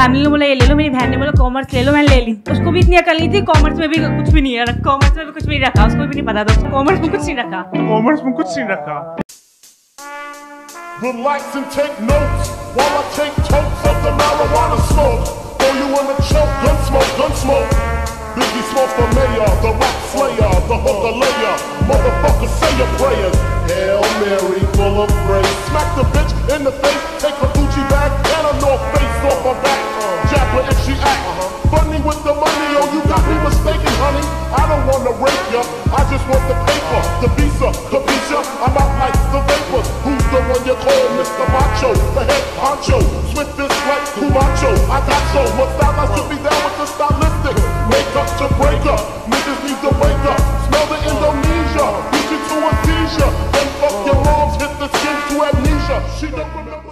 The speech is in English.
Family ने बोला ये ले लो, मेरी बहन ने बोला कॉमर्स ले लो, मैंने ले ली। उसको भी इतनी अकल नहीं थी, कॉमर्स में भी कुछ भी नहीं है, कॉमर्स में भी कुछ भी नहीं रखा, उसको भी नहीं पता था, कॉमर्स में कुछ नहीं रखा, कॉमर्स में कुछ नहीं रखा। Biggie smokes the mayor, the rock slayer, the hooker layer. Motherfucker, say your prayers. Hail Mary, full of grace. Smack the bitch in the face, take her Gucci bag and a North Face off her back. Jab her if she act funny with the money. Oh, you got me mistaken, honey. I don't wanna rape ya, I just want the paper, the visa, capisha. I'm out like the vapors. Who's the one you call, Mr. Macho, the head honcho? Swift is right, Kumacho. I got so much style, I should be down with the stylistic. Make up to break up, niggas need to wake up. Smell the Indonesia, reach into a seizure. Then fuck your moms, hit the skin to amnesia. She don't remember.